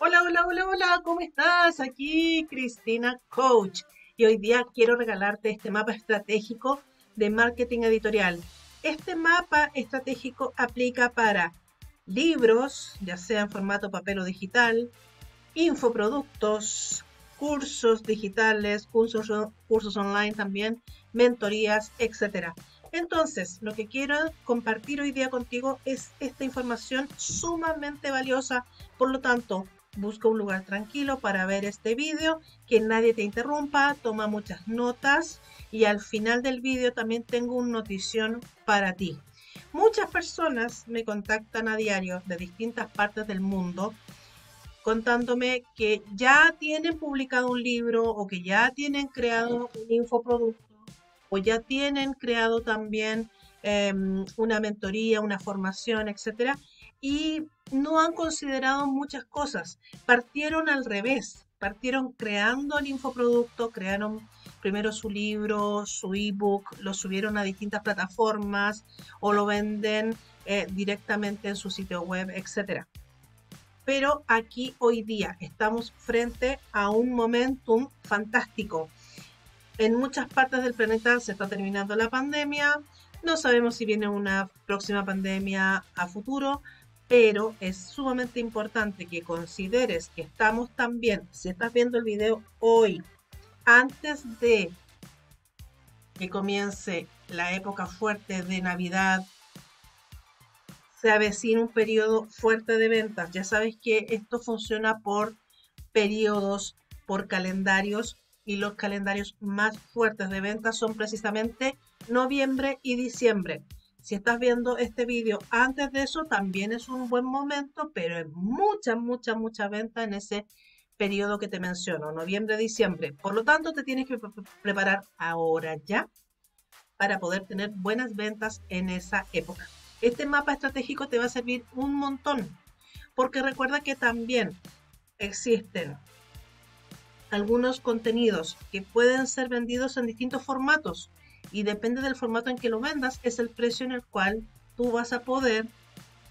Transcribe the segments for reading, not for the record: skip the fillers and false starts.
Hola, ¿cómo estás? Aquí Cristina Coach y hoy día quiero regalarte este mapa estratégico de marketing editorial. Este mapa estratégico aplica para libros, ya sea en formato papel o digital, infoproductos, cursos digitales, cursos online también, mentorías, etc. Entonces, lo que quiero compartir hoy día contigo es esta información sumamente valiosa. Por lo tanto, busca un lugar tranquilo para ver este vídeo, que nadie te interrumpa, toma muchas notas y al final del vídeo también tengo una notición para ti. Muchas personas me contactan a diario de distintas partes del mundo contándome que ya tienen publicado un libro o que ya tienen creado un infoproducto o ya tienen creado también una mentoría, una formación, etcétera, y no han considerado muchas cosas. Partieron al revés, partieron creando el infoproducto, crearon primero su libro, su ebook, lo subieron a distintas plataformas o lo venden directamente en su sitio web, etcétera. Pero aquí hoy día estamos frente a un momentum fantástico. En muchas partes del planeta se está terminando la pandemia. No sabemos si viene una próxima pandemia a futuro, pero es sumamente importante que consideres que estamos también, si estás viendo el video hoy, antes de que comience la época fuerte de Navidad, se avecina un periodo fuerte de ventas. Ya sabes que esto funciona por periodos, por calendarios, y los calendarios más fuertes de ventas son precisamente noviembre y diciembre. Si estás viendo este vídeo antes de eso, también es un buen momento, pero hay mucha venta en ese periodo que te menciono, noviembre, diciembre. Por lo tanto, te tienes que preparar ahora ya para poder tener buenas ventas en esa época. Este mapa estratégico te va a servir un montón, porque recuerda que también existen algunos contenidos que pueden ser vendidos en distintos formatos y depende del formato en que lo vendas, es el precio en el cual tú vas a poder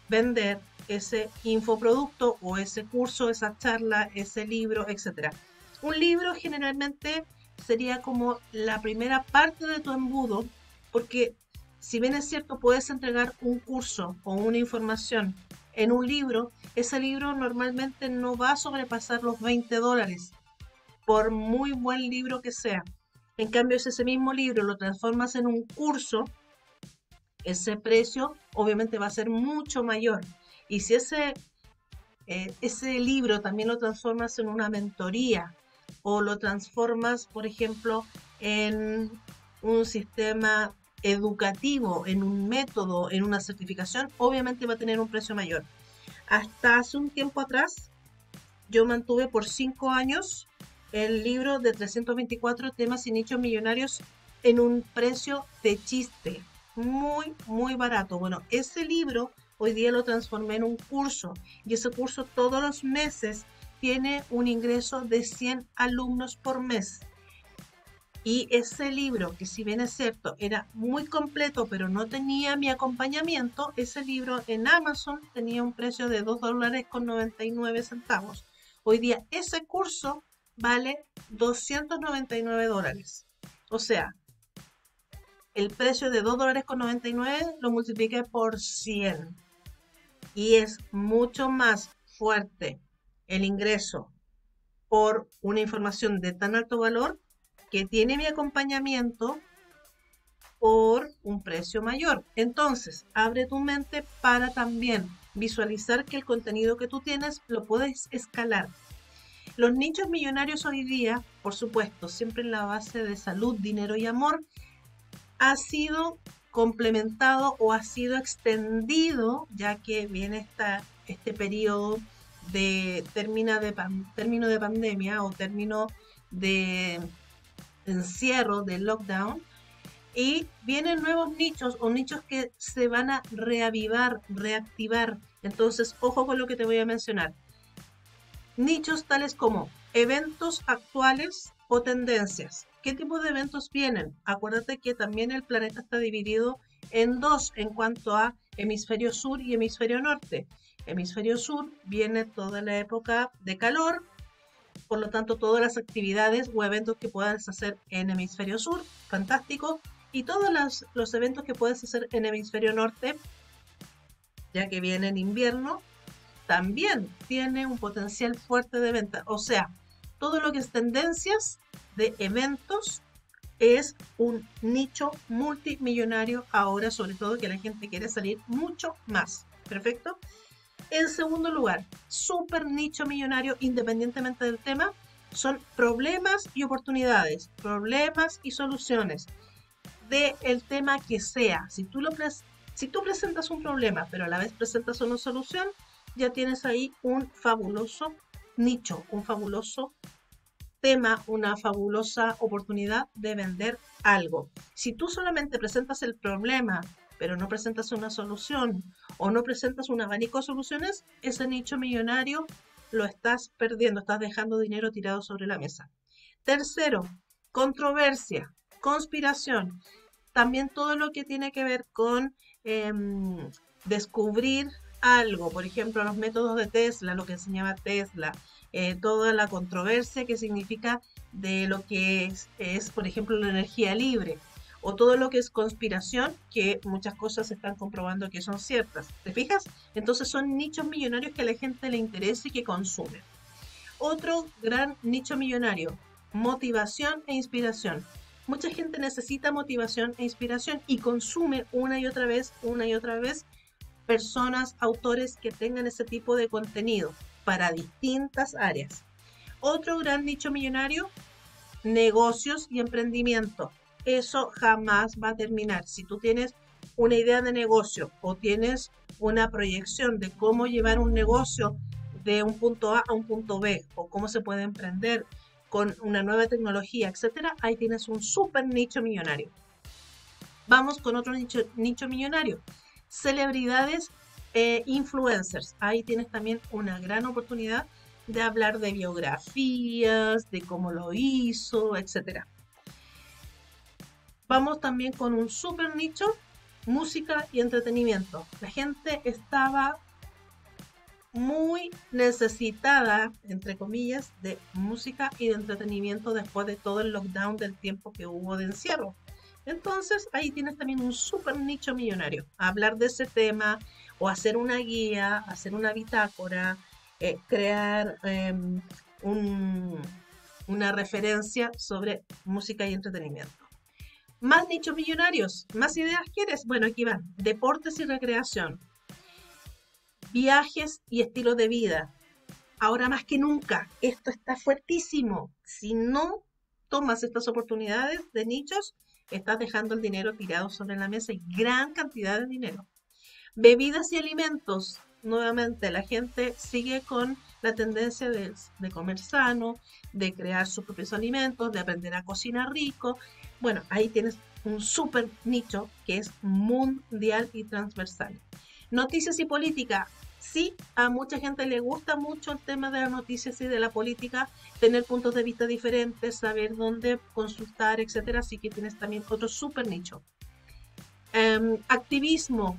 vender ese infoproducto o ese curso, esa charla, ese libro, etc. Un libro generalmente sería como la primera parte de tu embudo, porque si bien es cierto, puedes entregar un curso o una información en un libro, ese libro normalmente no va a sobrepasar los $20, por muy buen libro que sea. En cambio, si ese mismo libro lo transformas en un curso, ese precio obviamente va a ser mucho mayor. Y si ese libro también lo transformas en una mentoría o lo transformas, por ejemplo, en un sistema educativo, en un método, en una certificación, obviamente va a tener un precio mayor. Hasta hace un tiempo atrás, yo mantuve por 5 años el libro de 324 temas y nichos millonarios en un precio de chiste, muy barato. Bueno, ese libro hoy día lo transformé en un curso y ese curso todos los meses tiene un ingreso de 100 alumnos por mes. Y ese libro, que si bien es cierto, era muy completo, pero no tenía mi acompañamiento, ese libro en Amazon tenía un precio de $2.99. Hoy día ese curso vale $299. O sea, el precio de $2.99 lo multipliqué por 100. Y es mucho más fuerte el ingreso por una información de tan alto valor que tiene mi acompañamiento por un precio mayor. Entonces, abre tu mente para también visualizar que el contenido que tú tienes lo puedes escalar. Los nichos millonarios hoy día, por supuesto, siempre en la base de salud, dinero y amor, ha sido complementado o ha sido extendido, ya que viene este periodo de término de pandemia o término de encierro, de lockdown, y vienen nuevos nichos o nichos que se van a reavivar, reactivar. Entonces, ojo con lo que te voy a mencionar. Nichos tales como eventos actuales o tendencias. ¿Qué tipo de eventos vienen? Acuérdate que también el planeta está dividido en dos en cuanto a hemisferio sur y hemisferio norte. hemisferio sur, viene toda la época de calor, por lo tanto todas las actividades o eventos que puedas hacer en hemisferio sur, fantástico, y todos los eventos que puedes hacer en hemisferio norte, ya que viene el invierno, también tiene un potencial fuerte de venta. O sea, todo lo que es tendencias de eventos es un nicho multimillonario ahora, sobre todo que la gente quiere salir mucho más. Perfecto. En segundo lugar, súper nicho millonario independientemente del tema, son problemas y oportunidades, problemas y soluciones del tema que sea. Si tú presentas un problema, pero a la vez presentas una solución, ya tienes ahí un fabuloso nicho, un fabuloso tema, una fabulosa oportunidad de vender algo. Si tú solamente presentas el problema, pero no presentas una solución o no presentas un abanico de soluciones, ese nicho millonario lo estás perdiendo, estás dejando dinero tirado sobre la mesa. Tercero, controversia, conspiración. También todo lo que tiene que ver con descubrir algo, por ejemplo, los métodos de Tesla, lo que enseñaba Tesla, toda la controversia que significa de lo que es, por ejemplo, la energía libre, o todo lo que es conspiración, que muchas cosas se están comprobando que son ciertas. ¿Te fijas? Entonces son nichos millonarios que a la gente le interesa y que consume. Otro gran nicho millonario, motivación e inspiración. Mucha gente necesita motivación e inspiración y consume una y otra vez, personas, autores que tengan ese tipo de contenido para distintas áreas. Otro gran nicho millonario, negocios y emprendimiento. Eso jamás va a terminar. Si tú tienes una idea de negocio o tienes una proyección de cómo llevar un negocio de un punto A a un punto B, o cómo se puede emprender con una nueva tecnología, etcétera, ahí tienes un súper nicho millonario. Vamos con otro nicho millonario. Celebridades e influencers. Ahí tienes también una gran oportunidad de hablar de biografías, de cómo lo hizo, etcétera. Vamos también con un super nicho, música y entretenimiento. La gente estaba muy necesitada, entre comillas, de música y de entretenimiento después de todo el lockdown, del tiempo que hubo de encierro. Entonces ahí tienes también un súper nicho millonario. Hablar de ese tema o hacer una guía, hacer una bitácora, crear una referencia sobre música y entretenimiento. Más nichos millonarios, más ideas quieres. Bueno, aquí van. Deportes y recreación. Viajes y estilo de vida. Ahora más que nunca, esto está fuertísimo. Si no tomas estas oportunidades de nichos, estás dejando el dinero tirado sobre la mesa, y gran cantidad de dinero. Bebidas y alimentos. Nuevamente, la gente sigue con la tendencia de comer sano, de crear sus propios alimentos, de aprender a cocinar rico. Bueno, ahí tienes un súper nicho que es mundial y transversal. Noticias y política. Sí, a mucha gente le gusta mucho el tema de las noticias y de la política, tener puntos de vista diferentes, saber dónde consultar, etcétera. Así que tienes también otro súper nicho. Activismo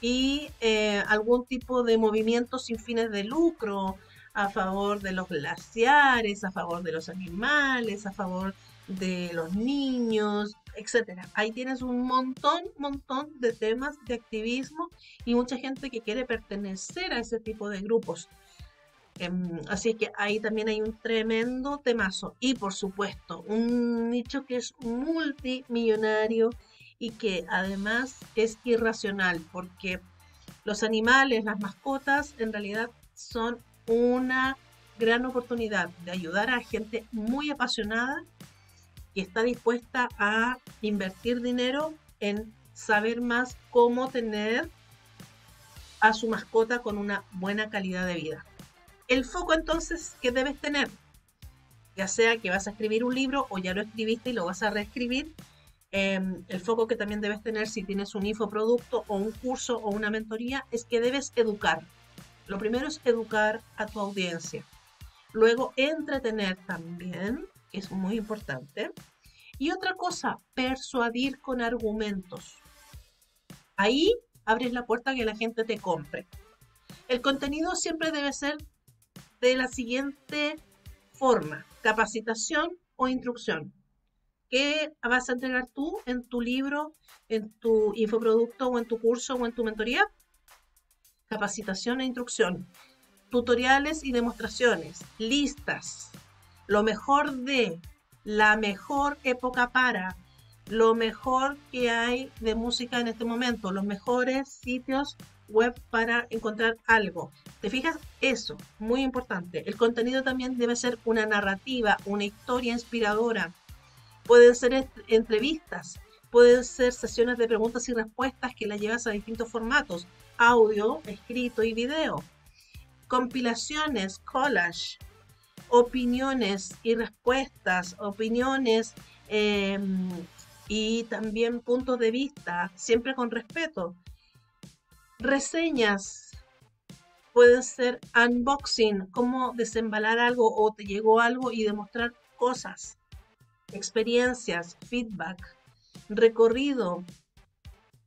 y algún tipo de movimiento sin fines de lucro, a favor de los glaciares, a favor de los animales, a favor de los niños, etcétera. Ahí tienes un montón de temas de activismo y mucha gente que quiere pertenecer a ese tipo de grupos. Así que ahí también hay un tremendo temazo. Y por supuesto, un nicho que es multimillonario y que además es irracional, porque los animales, las mascotas, en realidad son una gran oportunidad de ayudar a gente muy apasionada que está dispuesta a invertir dinero en saber más cómo tener a su mascota con una buena calidad de vida. El foco entonces que debes tener, ya sea que vas a escribir un libro o ya lo escribiste y lo vas a reescribir, el foco que también debes tener si tienes un infoproducto o un curso o una mentoría es que debes educar. Lo primero es educar a tu audiencia, luego entretener también, que es muy importante, y otra cosa, persuadir con argumentos. Ahí abres la puerta a que la gente te compre. El contenido siempre debe ser de la siguiente forma: capacitación o instrucción. ¿Qué vas a entregar tú en tu libro, en tu infoproducto o en tu curso o en tu mentoría? Capacitación e instrucción. Tutoriales y demostraciones. Listas. Lo mejor de la mejor época para. Lo mejor que hay de música en este momento. Los mejores sitios web para encontrar algo. ¿Te fijas? Eso, muy importante. El contenido también debe ser una narrativa, una historia inspiradora. Pueden ser entrevistas, pueden ser sesiones de preguntas y respuestas que las llevas a distintos formatos: audio, escrito y video. Compilaciones, collage, opiniones y respuestas, opiniones y también puntos de vista, siempre con respeto. Reseñas, pueden ser unboxing, cómo desembalar algo o te llegó algo y demostrar cosas, experiencias, feedback, recorrido,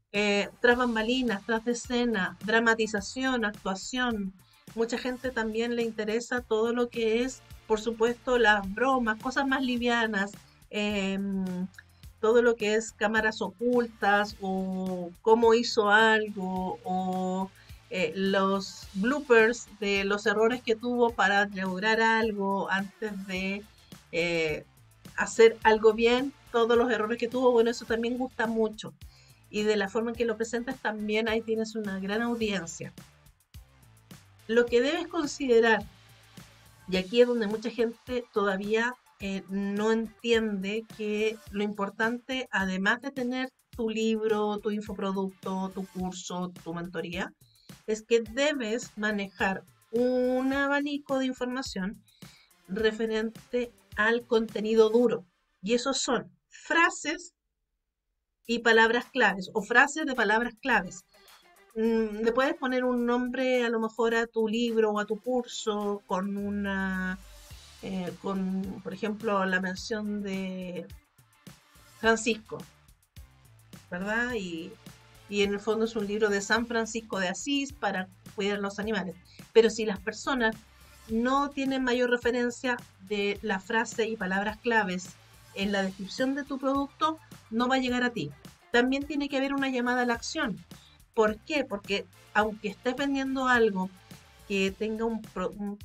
tras bambalinas, tras de escena, dramatización, actuación. Mucha gente también le interesa todo lo que es, por supuesto, las bromas, cosas más livianas, todo lo que es cámaras ocultas o cómo hizo algo o los bloopers de los errores que tuvo para lograr algo antes de hacer algo bien, todos los errores que tuvo. Bueno, eso también gusta mucho, y de la forma en que lo presentas también ahí tienes una gran audiencia. Lo que debes considerar, y aquí es donde mucha gente todavía no entiende, que lo importante, además de tener tu libro, tu infoproducto, tu curso, tu mentoría, es que debes manejar un abanico de información referente al contenido duro. Y esos son frases y palabras claves, o frases de palabras claves. Le puedes poner un nombre a lo mejor a tu libro o a tu curso con una... por ejemplo, la mención de Francisco, ¿verdad? Y en el fondo es un libro de San Francisco de Asís para cuidar los animales. Pero si las personas no tienen mayor referencia de la frase y palabras claves en la descripción de tu producto, no va a llegar a ti. También tiene que haber una llamada a la acción. ¿Por qué? Porque aunque estés vendiendo algo que tenga un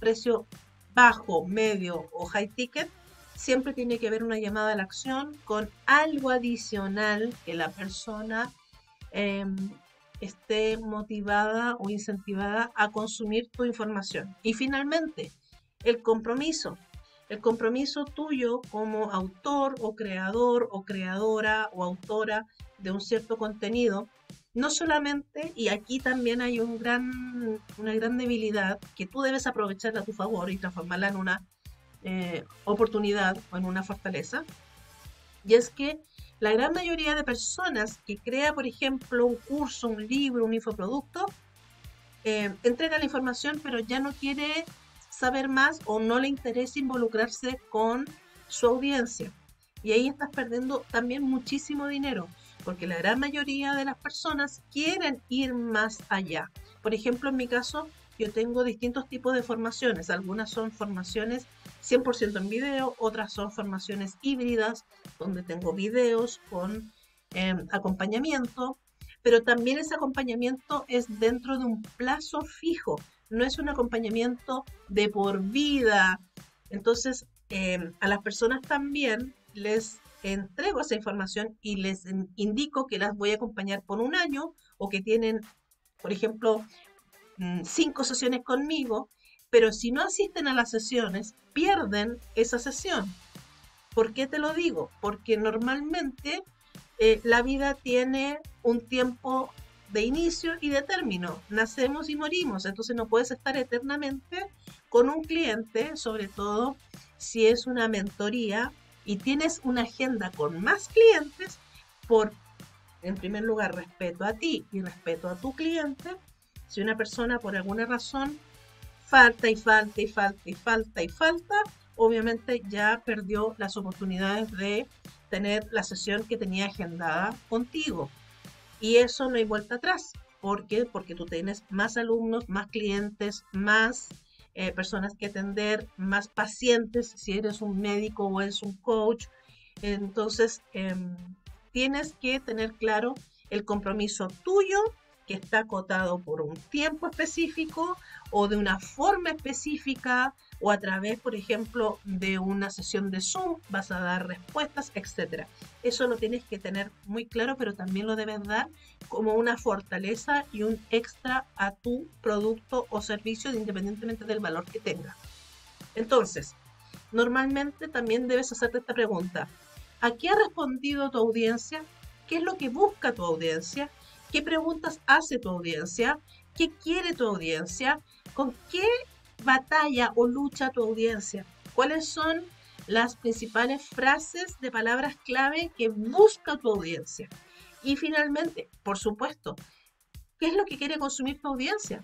precio bajo, medio o high ticket, siempre tiene que haber una llamada a la acción con algo adicional que la persona esté motivada o incentivada a consumir tu información. Y finalmente, el compromiso. El compromiso tuyo como autor o creador o creadora o autora de un cierto contenido. No solamente, y aquí también hay una gran debilidad que tú debes aprovecharla a tu favor y transformarla en una oportunidad o en una fortaleza, y es que la gran mayoría de personas que crea, por ejemplo, un curso, un libro, un infoproducto, entrega la información pero ya no quiere saber más o no le interesa involucrarse con su audiencia, y ahí estás perdiendo también muchísimo dinero. Porque la gran mayoría de las personas quieren ir más allá. Por ejemplo, en mi caso, yo tengo distintos tipos de formaciones. Algunas son formaciones 100% en video, otras son formaciones híbridas, donde tengo videos con acompañamiento. Pero también ese acompañamiento es dentro de un plazo fijo. No es un acompañamiento de por vida. Entonces, a las personas también les entrego esa información y les indico que las voy a acompañar por un año, o que tienen, por ejemplo, 5 sesiones conmigo, pero si no asisten a las sesiones, pierden esa sesión. ¿Por qué te lo digo? Porque normalmente la vida tiene un tiempo de inicio y de término. Nacemos y morimos, entonces no puedes estar eternamente con un cliente, sobre todo si es una mentoría y tienes una agenda con más clientes, por, en primer lugar, respeto a ti y respeto a tu cliente. Si una persona por alguna razón falta, obviamente ya perdió las oportunidades de tener la sesión que tenía agendada contigo. Y eso no hay vuelta atrás. ¿Por qué? Porque tú tienes más alumnos, más clientes, más personas que atender, más pacientes, si eres un médico o eres un coach. Entonces, tienes que tener claro el compromiso tuyo, que está acotado por un tiempo específico o de una forma específica o a través, por ejemplo, de una sesión de Zoom, vas a dar respuestas, etc. Eso lo tienes que tener muy claro, pero también lo debes dar como una fortaleza y un extra a tu producto o servicio, independientemente del valor que tenga. Entonces, normalmente también debes hacerte esta pregunta. ¿A qué ha respondido tu audiencia? ¿Qué es lo que busca tu audiencia? ¿Qué preguntas hace tu audiencia? ¿Qué quiere tu audiencia? ¿Con qué batalla o lucha tu audiencia? ¿Cuáles son las principales frases de palabras clave que busca tu audiencia? Y finalmente, por supuesto, ¿qué es lo que quiere consumir tu audiencia?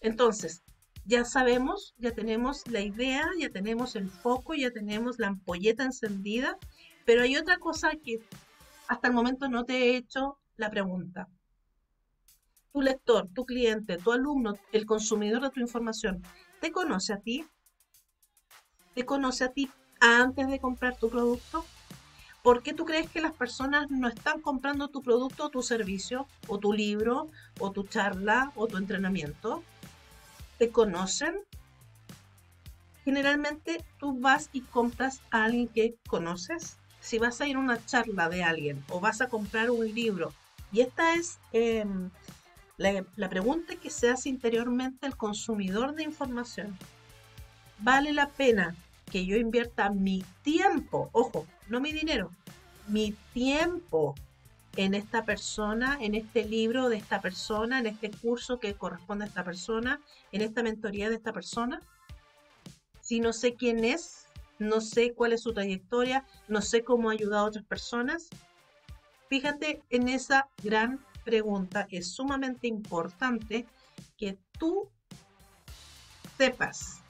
Entonces, ya sabemos, ya tenemos la idea, ya tenemos el foco, ya tenemos la ampolleta encendida, pero hay otra cosa que hasta el momento no te he hecho la pregunta. Tu lector, tu cliente, tu alumno, el consumidor de tu información, ¿te conoce a ti? ¿Te conoce a ti antes de comprar tu producto? ¿Por qué tú crees que las personas no están comprando tu producto o tu servicio, o tu libro, o tu charla, o tu entrenamiento? ¿Te conocen? Generalmente tú vas y compras a alguien que conoces. Si vas a ir a una charla de alguien o vas a comprar un libro, y esta es... La pregunta que se hace interiormente al consumidor de información. ¿Vale la pena que yo invierta mi tiempo, ojo, no mi dinero, mi tiempo en esta persona, en este libro de esta persona, en este curso que corresponde a esta persona, en esta mentoría de esta persona? Si no sé quién es, no sé cuál es su trayectoria, no sé cómo ha ayudado a otras personas, fíjate en esa gran pregunta. Es sumamente importante que tú sepas,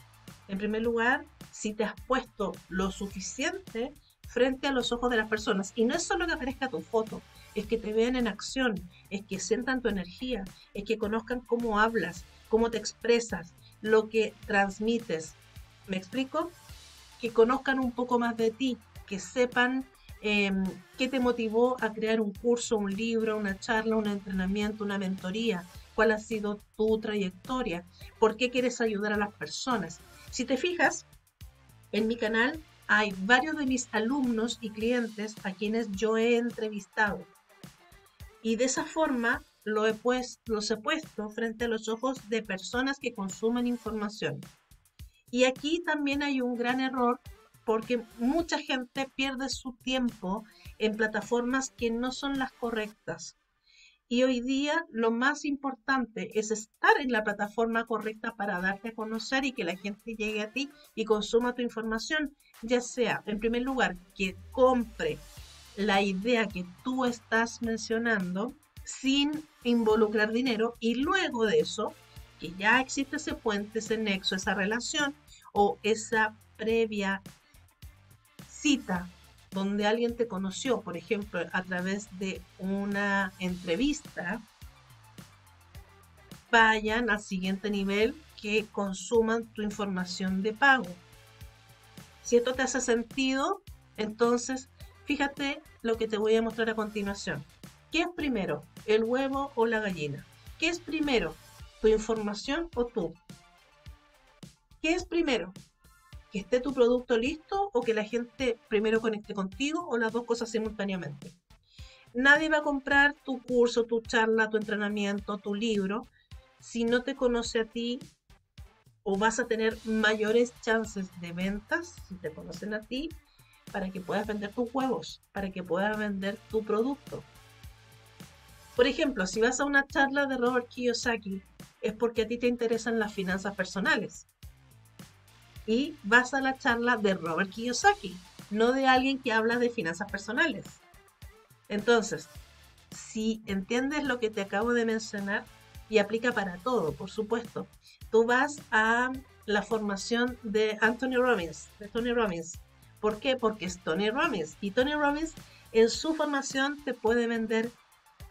en primer lugar, si te has puesto lo suficiente frente a los ojos de las personas. Y no es solo que aparezca tu foto, es que te vean en acción, es que sientan tu energía, es que conozcan cómo hablas, cómo te expresas, lo que transmites. ¿Me explico? Que conozcan un poco más de ti, que sepan qué te motivó a crear un curso, un libro, una charla, un entrenamiento, una mentoría, cuál ha sido tu trayectoria, por qué quieres ayudar a las personas. Si te fijas, en mi canal hay varios de mis alumnos y clientes a quienes yo he entrevistado y de esa forma los he puesto frente a los ojos de personas que consumen información. Y aquí también hay un gran error, porque mucha gente pierde su tiempo en plataformas que no son las correctas. Y hoy día lo más importante es estar en la plataforma correcta para darte a conocer y que la gente llegue a ti y consuma tu información, ya sea, en primer lugar, que compre la idea que tú estás mencionando sin involucrar dinero, y luego de eso, que ya existe ese puente, ese nexo, esa relación o esa previa cita donde alguien te conoció, por ejemplo, a través de una entrevista, vayan al siguiente nivel, que consuman tu información de pago. Si esto te hace sentido, entonces fíjate lo que te voy a mostrar a continuación. ¿Qué es primero, el huevo o la gallina? ¿Qué es primero, tu información o tú? ¿Qué es primero? ¿Que esté tu producto listo o que la gente primero conecte contigo, o las dos cosas simultáneamente? Nadie va a comprar tu curso, tu charla, tu entrenamiento, tu libro, si no te conoce a ti, o vas a tener mayores chances de ventas si te conocen a ti, para que puedas vender tus huevos, para que puedas vender tu producto. Por ejemplo, si vas a una charla de Robert Kiyosaki, es porque a ti te interesan las finanzas personales. Y vas a la charla de Robert Kiyosaki, no de alguien que habla de finanzas personales. Entonces, si entiendes lo que te acabo de mencionar, y aplica para todo, por supuesto, tú vas a la formación de Tony Robbins. ¿Por qué? Porque es Tony Robbins. Y Tony Robbins en su formación te puede vender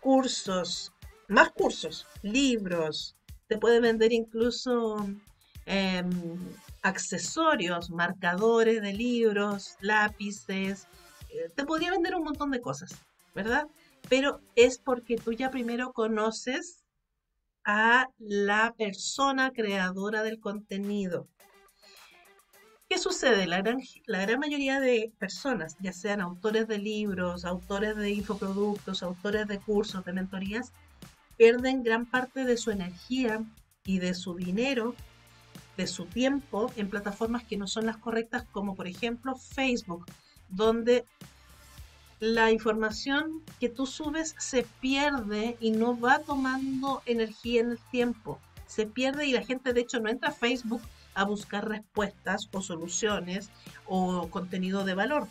cursos, más cursos, libros, te puede vender incluso accesorios, marcadores de libros, lápices, te podría vender un montón de cosas, ¿verdad? Pero es porque tú ya primero conoces a la persona creadora del contenido. ¿Qué sucede? La gran mayoría de personas, ya sean autores de libros, autores de infoproductos, autores de cursos, de mentorías, pierden gran parte de su energía y de su dinero, de su tiempo, en plataformas que no son las correctas, como por ejemplo Facebook, donde la información que tú subes se pierde y no va tomando energía en el tiempo. Se pierde y la gente de hecho no entra a Facebook a buscar respuestas o soluciones o contenido de valor.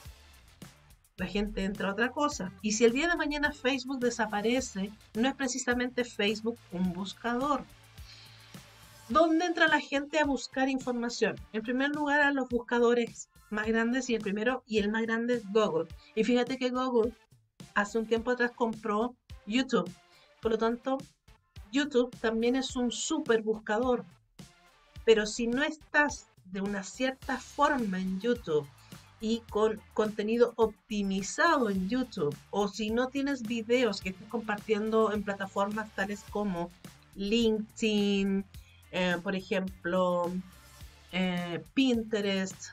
La gente entra a otra cosa. Y si el día de mañana Facebook desaparece, no es precisamente Facebook un buscador. ¿Dónde entra la gente a buscar información? En primer lugar, a los buscadores más grandes, y el primero y el más grande es Google. Y fíjate que Google hace un tiempo atrás compró YouTube. Por lo tanto, YouTube también es un súper buscador. Pero si no estás de una cierta forma en YouTube y con contenido optimizado en YouTube, o si no tienes videos que estés compartiendo en plataformas tales como LinkedIn, por ejemplo, Pinterest,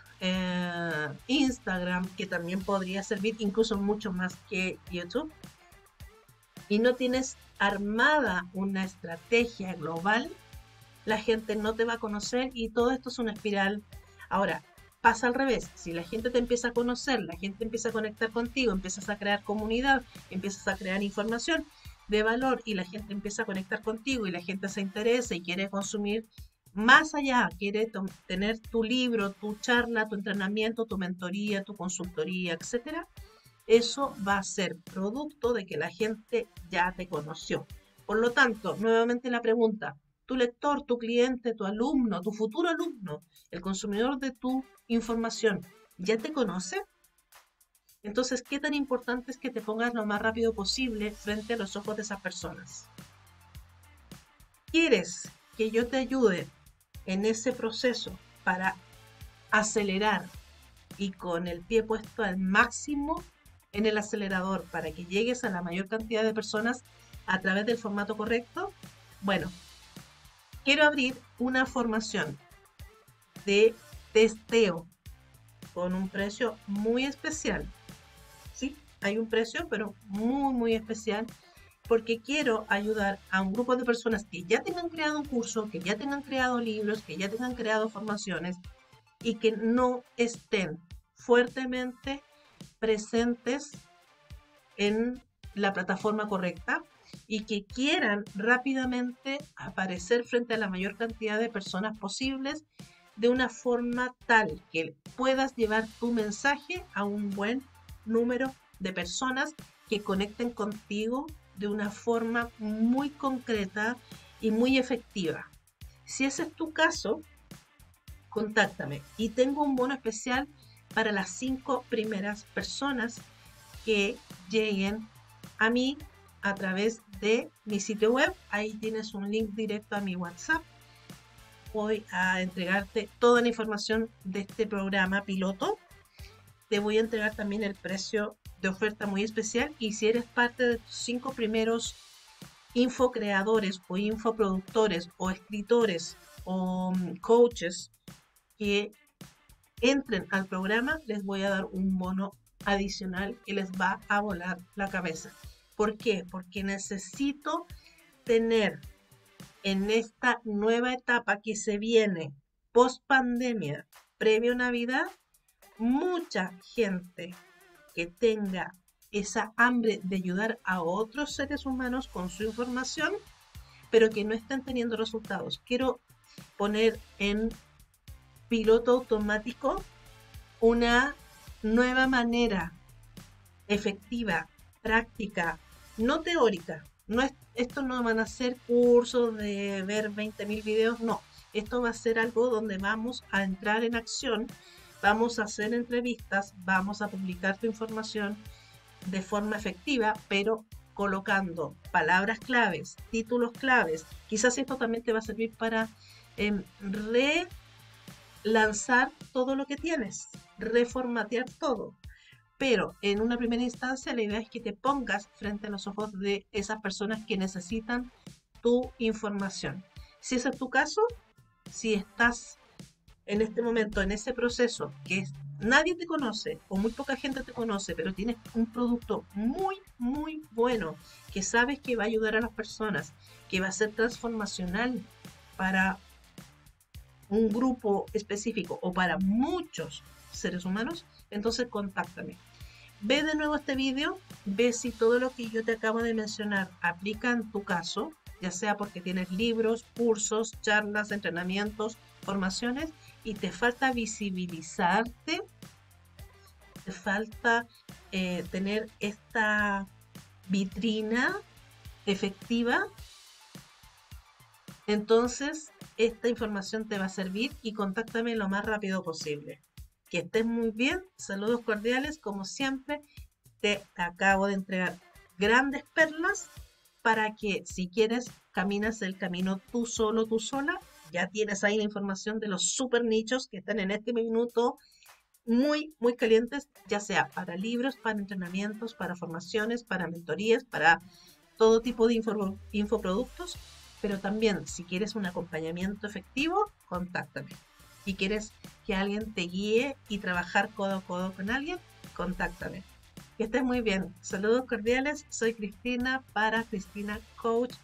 Instagram, que también podría servir incluso mucho más que YouTube, y no tienes armada una estrategia global, la gente no te va a conocer y todo esto es una espiral. Ahora, pasa al revés. Si la gente te empieza a conocer, la gente empieza a conectar contigo, empiezas a crear comunidad, empiezas a crear información de valor y la gente empieza a conectar contigo y la gente se interesa y quiere consumir más allá, quiere tener tu libro, tu charla, tu entrenamiento, tu mentoría, tu consultoría, etc. Eso va a ser producto de que la gente ya te conoció. Por lo tanto, nuevamente la pregunta, tu lector, tu cliente, tu alumno, tu futuro alumno, el consumidor de tu información, ¿ya te conoce? Entonces, ¿qué tan importante es que te pongas lo más rápido posible frente a los ojos de esas personas? ¿Quieres que yo te ayude en ese proceso para acelerar y con el pie puesto al máximo en el acelerador para que llegues a la mayor cantidad de personas a través del formato correcto? Bueno, quiero abrir una formación de testeo con un precio muy especial. Sí, hay un precio, pero muy, muy especial, porque quiero ayudar a un grupo de personas que ya tengan creado un curso, que ya tengan creado libros, que ya tengan creado formaciones y que no estén fuertemente presentes en la plataforma correcta, y que quieran rápidamente aparecer frente a la mayor cantidad de personas posibles de una forma tal que puedas llevar tu mensaje a un buen número de personas que conecten contigo de una forma muy concreta y muy efectiva. Si ese es tu caso, contáctame. Y tengo un bono especial para las 5 primeras personas que lleguen a mí a través de mi sitio web. Ahí tienes un link directo a mi WhatsApp. Voy a entregarte toda la información de este programa piloto. Te voy a entregar también el precio de oferta muy especial. Y si eres parte de tus 5 primeros infocreadores o infoproductores o escritores o coaches que entren al programa, les voy a dar un bono adicional que les va a volar la cabeza. ¿Por qué? Porque necesito tener en esta nueva etapa que se viene, post pandemia, previo a Navidad, mucha gente que tenga esa hambre de ayudar a otros seres humanos con su información, pero que no estén teniendo resultados. Quiero poner en piloto automático una nueva manera efectiva, práctica, no teórica. No es, esto no van a ser cursos de ver 20.000 videos, no. Esto va a ser algo donde vamos a entrar en acción, vamos a hacer entrevistas, vamos a publicar tu información de forma efectiva, pero colocando palabras claves, títulos claves. Quizás esto también te va a servir para relanzar todo lo que tienes, reformatear todo. Pero en una primera instancia la idea es que te pongas frente a los ojos de esas personas que necesitan tu información. Si ese es tu caso, si estás en este momento en ese proceso que nadie te conoce o muy poca gente te conoce, pero tienes un producto muy, muy bueno que sabes que va a ayudar a las personas, que va a ser transformacional para un grupo específico o para muchos seres humanos, entonces contáctame. Ve de nuevo este video, ve si todo lo que yo te acabo de mencionar aplica en tu caso, ya sea porque tienes libros, cursos, charlas, entrenamientos, formaciones y te falta visibilizarte, te falta tener esta vitrina efectiva, entonces esta información te va a servir y contáctame lo más rápido posible. Que estés muy bien, saludos cordiales, como siempre te acabo de entregar grandes perlas para que si quieres caminas el camino tú solo, tú sola. Ya tienes ahí la información de los super nichos que están en este minuto muy, muy calientes, ya sea para libros, para entrenamientos, para formaciones, para mentorías, para todo tipo de infoproductos, pero también si quieres un acompañamiento efectivo, contáctame. Si quieres que alguien te guíe y trabajar codo a codo con alguien, contáctame. Que estés muy bien. Saludos cordiales. Soy Cristina para CristinaCoach.com.